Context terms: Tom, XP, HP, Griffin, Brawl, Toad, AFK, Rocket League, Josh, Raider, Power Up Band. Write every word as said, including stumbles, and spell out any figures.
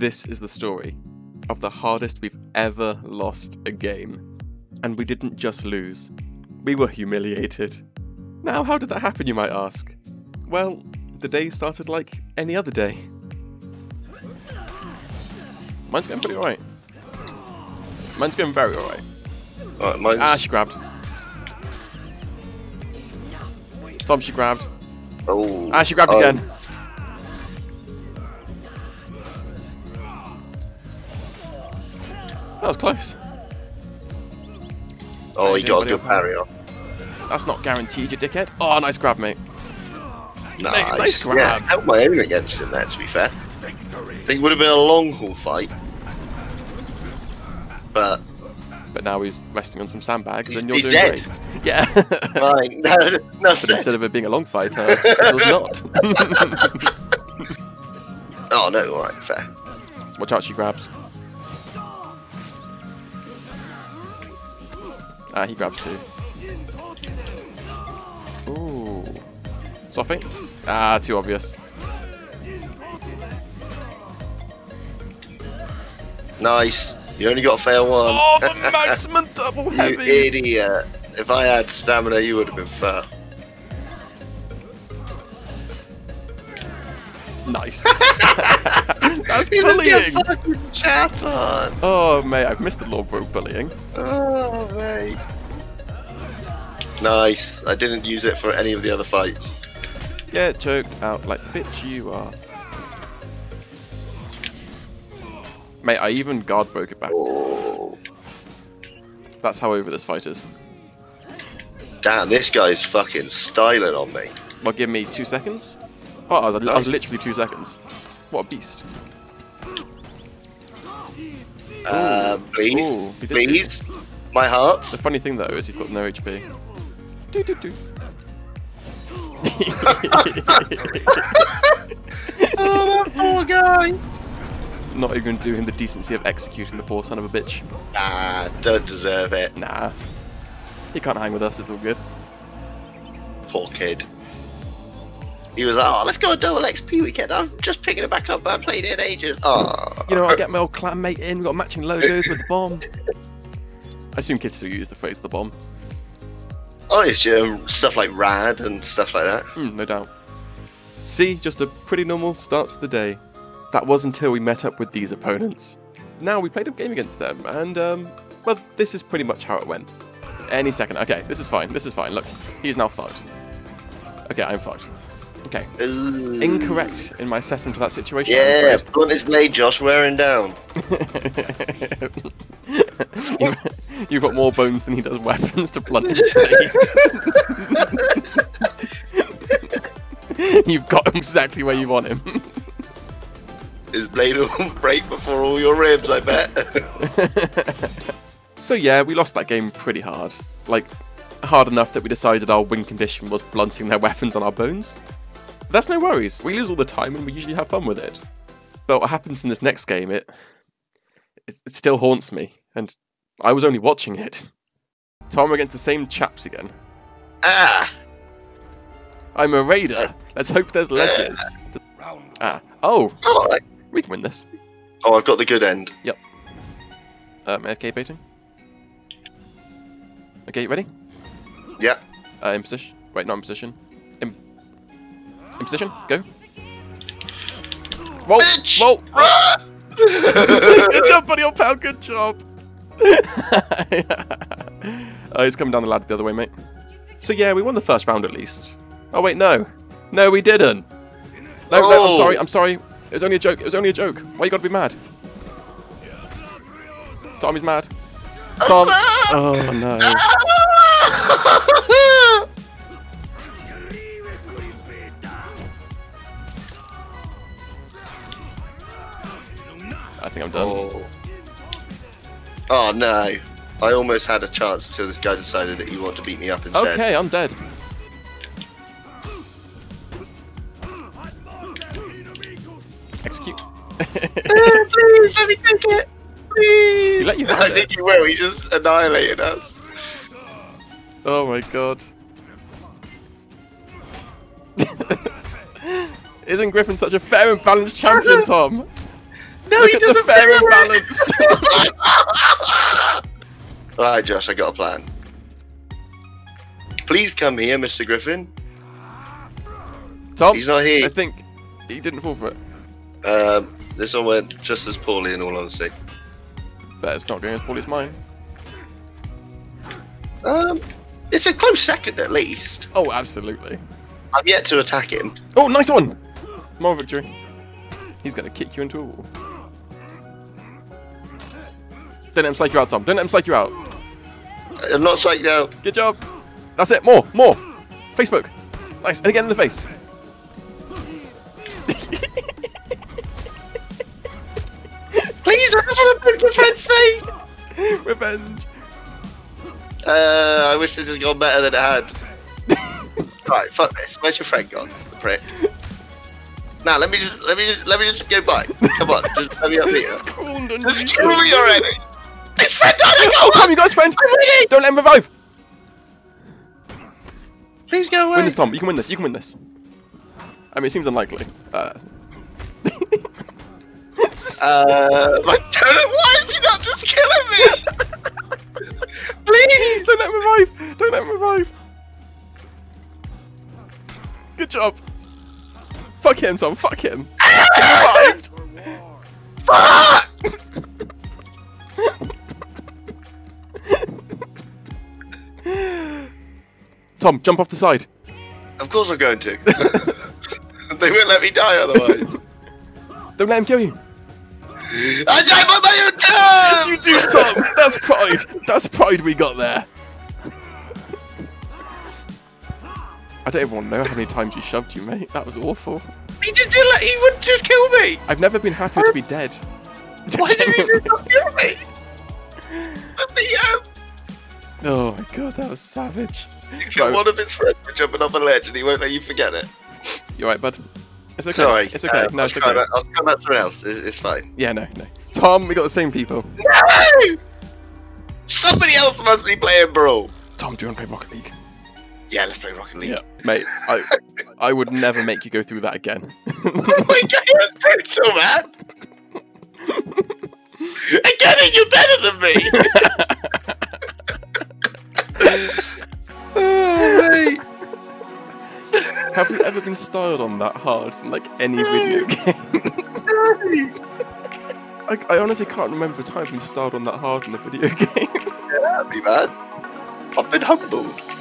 This is the story of the hardest we've ever lost a game. And we didn't just lose, we were humiliated. Now, how did that happen, you might ask? Well, the day started like any other day. Mine's going pretty alright. Mine's going very alright. All right, ah, she grabbed. Tom, she grabbed. Oh. Ah, she grabbed oh. again. That was close. Oh, he got a good parry off. That's not guaranteed, you dickhead. Oh, nice grab, mate. Nice, nice grab. Yeah, I held my own against him there, to be fair. I think it would have been a long haul fight. But but now he's resting on some sandbags, and you're doing dead. Great. Yeah. Right. No, nothing. Instead of it being a long fight, uh, it was not. Oh, no, alright, fair. Watch out, she grabs. Ah, he grabs too. Ooh. Softy? Ah, too obvious. Nice. You only got a fail one. Oh, the maximum double heavies! You idiot. If I had stamina, you would have been fair. Nice. That's bullying. Fucking chat on. Oh mate, I've missed the Lord Bro bullying. Oh mate. Nice. I didn't use it for any of the other fights. Yeah, choked out like bitch you are. Mate, I even guard broke it back. Oh. That's how over this fight is. Damn, this guy's fucking styling on me. Well, give me two seconds. Oh, I was, I was literally two seconds. What a beast. Uh, Ooh. Please, Ooh, please, my heart. The funny thing though is he's got no H P. Do do do. Oh, that poor guy. Not even doing him the decency of executing the poor son of a bitch. Nah, don't deserve it. Nah. He can't hang with us, it's all good. Poor kid. He was like, oh, let's go on double X P weekend. I'm just picking it back up, but I played it in ages. Oh. You know, I get my old clan mate in, we've got matching logos with the bomb. I assume kids still use the phrase the bomb. Oh, it's um, stuff like rad and stuff like that. Mm, no doubt. See, just a pretty normal start to the day. That was until we met up with these opponents. Now we played a game against them, and, um, well, this is pretty much how it went. Any second. Okay, this is fine, this is fine. Look, he's now fucked. Okay, I'm fucked. Okay. Ooh. Incorrect in my assessment of that situation. Yeah, put his blade, Josh, wearing down. you, you've got more bones than he does weapons to blunt his blade. You've got him exactly where you want him. His blade will break before all your ribs, I bet. So yeah, we lost that game pretty hard. Like, hard enough that we decided our win condition was blunting their weapons on our bones. But that's no worries, we lose all the time and we usually have fun with it. But what happens in this next game, it, it, it still haunts me, and I was only watching it. Tom against the same chaps again. Ah! I'm a raider, let's hope there's ledges. Ah, oh! Oh, we can win this. Oh, I've got the good end. Yep. Um, A F K baiting. Okay, ready? Yeah. Uh, in position. Wait, not in position. In, in position. Go. Roll. Bitch. Roll. Good job, buddy. Old pal. Good job. uh, he's coming down the ladder the other way, mate. So yeah, we won the first round at least. Oh wait, no. No, we didn't. No, oh. no, I'm sorry, I'm sorry. It was only a joke, it was only a joke. Why you gotta be mad? Tommy's mad. Tom! Oh no. I think I'm done. Oh. Oh no. I almost had a chance until this guy decided that he wanted to beat me up instead. Okay, I'm dead. Execute. Please, let me take it. Please. He let you have I it. think he will. He just annihilated us. Oh my god. Isn't Griffin such a fair and balanced champion, Tom? No, look he doesn't fair and balanced. Alright, Josh, I got a plan. Please come here, Mister Griffin. Tom? He's not here. I think he didn't fall for it. Um, this one went just as poorly, in all honesty. But it's not going as poorly as mine. Um, it's a close second, at least. Oh, absolutely. I've yet to attack him. Oh, nice one! More victory. He's going to kick you into a wall. Don't let him psych you out, Tom. Don't let him psych you out. I'm not psyched out. Good job. That's it. More. More. Facebook. Nice. And again in the face. Please, I just want to bid revenge. Revenge. Uh, I wish this had gone better than it had. Right, fuck this. Where's your friend gone, the prick? Now let me just let me just let me just go back. Come on, just let me up here. Just scroll me already. His friend doesn't go. Oh, Tom, you got his friend. Don't let him revive. Please go away. Win this, Tom. You can win this. You can win this. I mean, it seems unlikely. Uh. uh my donut. Why is he not just killing me? Please don't let him revive. Don't let him revive. Good job. Fuck him, Tom. Fuck him. He revived. Fuck! Tom, jump off the side. Of course I'm going to. They won't let me die otherwise. Don't let him kill you. I died by my own terms! You do, Tom. That's pride. That's pride we got there. I don't even want to know how many times he shoved you, mate. That was awful. He just did like he would just kill me. I've never been happier to be dead. Why did he just not kill me? The B M. Oh my god, that was savage. You killed one of his friends for jumping off a ledge, and he won't let you forget it. You're right, bud. It's okay. Sorry. It's okay. Uh, no, I'll it's okay. About, I'll come back to someone else. It's, it's fine. Yeah, no, no. Tom, we got the same people. No! Somebody else must be playing Brawl. Tom, do you want to play Rocket League? Yeah, let's play Rocket League. Yeah. Mate, I I would never make you go through that again. Oh my god, that's brutal, man! Again, you're better than me! Oh, mate. Have you ever been styled on that hard in like any no. video game? I, I honestly can't remember a time I've been styled on that hard in a video game. Yeah, that'd be bad. I've been humbled.